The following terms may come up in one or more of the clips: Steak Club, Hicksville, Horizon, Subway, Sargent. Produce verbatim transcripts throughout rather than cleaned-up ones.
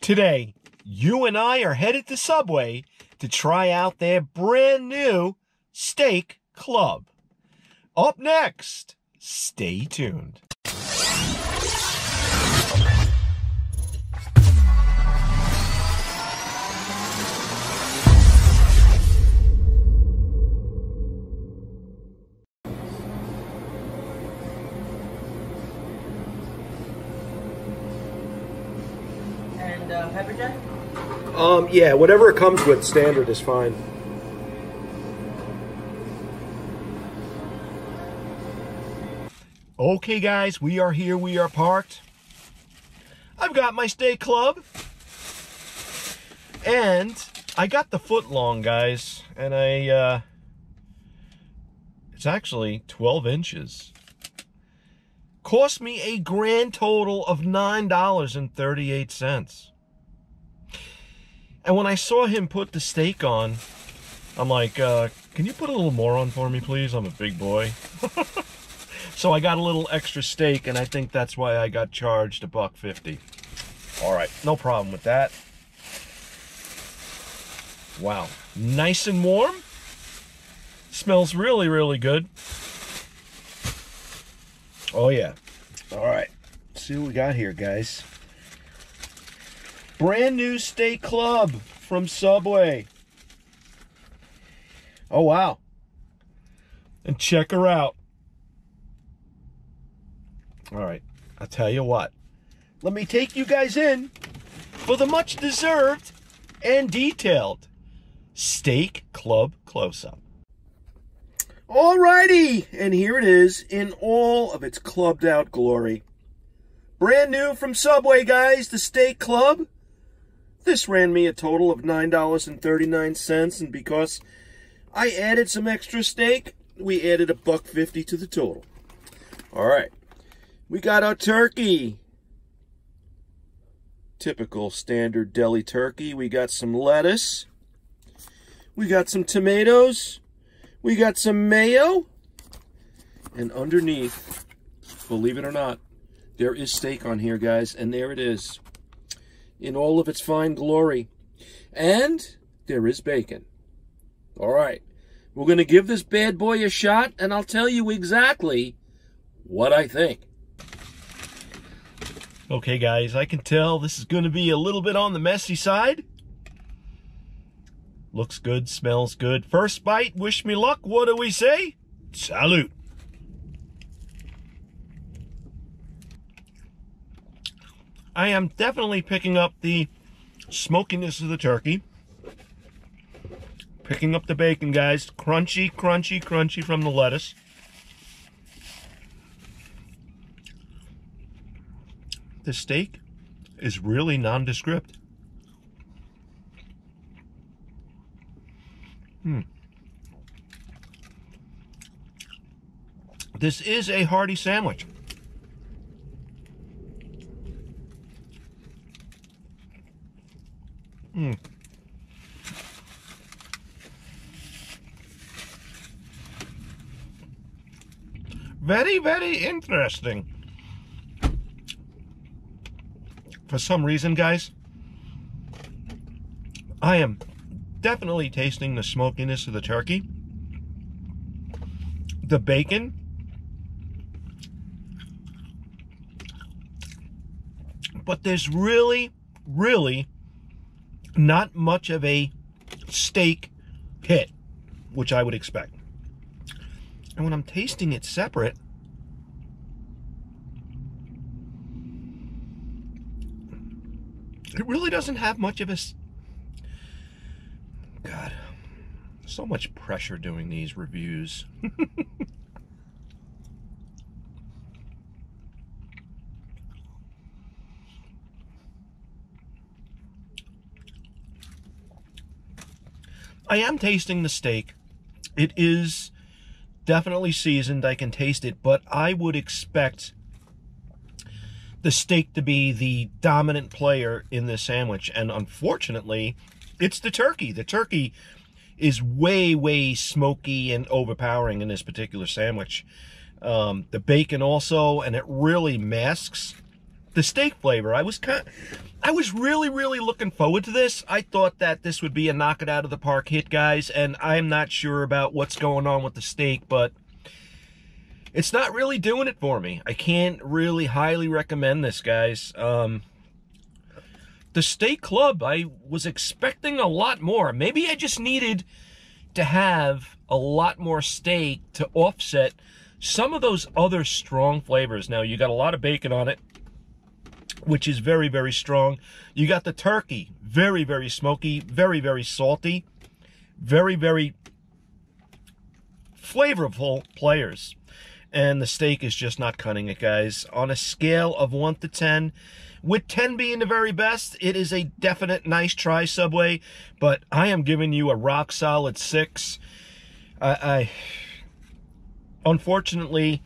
Today, you and I are headed to Subway to try out their brand new steak club. Up next, stay tuned. Uh, pepper jack? Um, yeah, whatever it comes with, standard is fine. Okay, guys, we are here, we are parked. I've got my steak club. And I got the foot long, guys, and I, uh, it's actually twelve inches. Cost me a grand total of nine dollars and thirty-eight cents. And when I saw him put the steak on, I'm like, uh, can you put a little more on for me, please? I'm a big boy. So I got a little extra steak, and I think that's why I got charged a buck fifty. All right, no problem with that. Wow, nice and warm. Smells really, really good. Oh, yeah. All right, let's see what we got here, guys. Brand new steak club from Subway. Oh, wow. And check her out. All right, I'll tell you what. Let me take you guys in for the much-deserved and detailed steak club close-up. All righty, and here it is in all of its clubbed-out glory. Brand new from Subway, guys, the steak club. This ran me a total of nine dollars and thirty-nine cents, and because I added some extra steak, we added a buck fifty to the total. All right, we got our turkey. Typical standard deli turkey. We got some lettuce. We got some tomatoes. We got some mayo. And underneath, believe it or not, there is steak on here, guys, and there it is in all of its fine glory. And there is bacon. All right, we're going to give this bad boy a shot, and I'll tell you exactly what I think. Okay, guys, I can tell this is going to be a little bit on the messy side. Looks good, smells good. First bite, wish me luck. What do we say? Salute. I am definitely picking up the smokiness of the turkey. Picking up the bacon, guys. Crunchy, crunchy, crunchy from the lettuce. The steak is really nondescript. Hmm. This is a hearty sandwich. Hmm. Very, very interesting. For some reason, guys, I am definitely tasting the smokiness of the turkey, the bacon, but there's really, really not much of a steak hit, which I would expect. And when I'm tasting it separate, it really doesn't have much of a... God, so much pressure doing these reviews. I am tasting the steak. It is definitely seasoned. I can taste it, but I would expect the steak to be the dominant player in this sandwich. And unfortunately, it's the turkey. The turkey is way, way smoky and overpowering in this particular sandwich. Um, the bacon also, and it really masks the steak flavor. I was kind of, I was really, really looking forward to this. I thought that this would be a knock it out of the park hit, guys, and I'm not sure about what's going on with the steak, but it's not really doing it for me. I can't really highly recommend this, guys. Um, the steak club, I was expecting a lot more. Maybe I just needed to have a lot more steak to offset some of those other strong flavors. Now, you got a lot of bacon on it, which is very, very strong. You got the turkey, very, very smoky, very, very salty, very, very flavorful players. And the steak is just not cutting it, guys. On a scale of one to ten, with ten being the very best, it is a definite nice try, Subway, but I am giving you a rock solid six. I, I unfortunately,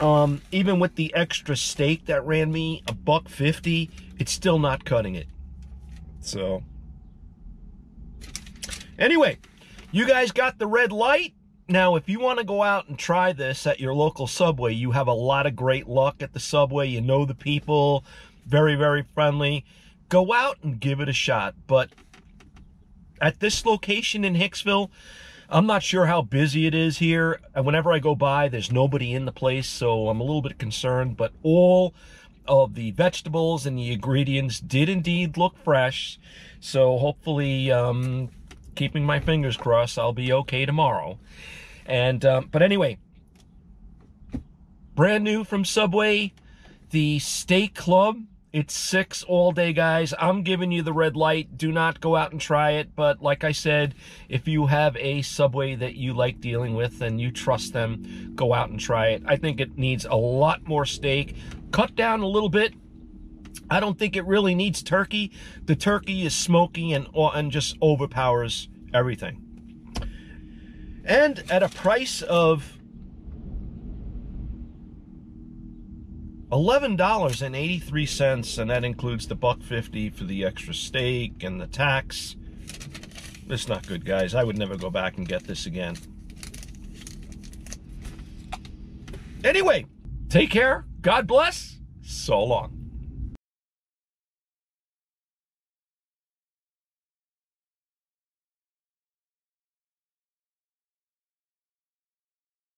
um, even with the extra steak that ran me a buck fifty, it's still not cutting it. So anyway, you guys got the red light. Now, if you want to go out and try this at your local Subway, you have a lot of great luck at the Subway. You know the people, very, very friendly. Go out and give it a shot. But at this location in Hicksville, I'm not sure how busy it is here. Whenever I go by, there's nobody in the place, so I'm a little bit concerned. But all of the vegetables and the ingredients did indeed look fresh. So hopefully, um, keeping my fingers crossed, I'll be okay tomorrow. And um, but anyway, brand new from Subway, the steak club, it's six all day, guys. I'm giving you the red light. Do not go out and try it, but like I said, if you have a Subway that you like dealing with and you trust them, go out and try it. I think it needs a lot more steak, cut down a little bit. I don't think it really needs turkey. The turkey is smoky and, and just overpowers everything. And at a price of eleven dollars and eighty-three cents, and that includes the buck fifty for the extra steak and the tax, it's not good, guys. I would never go back and get this again. Anyway, take care. God bless. So long.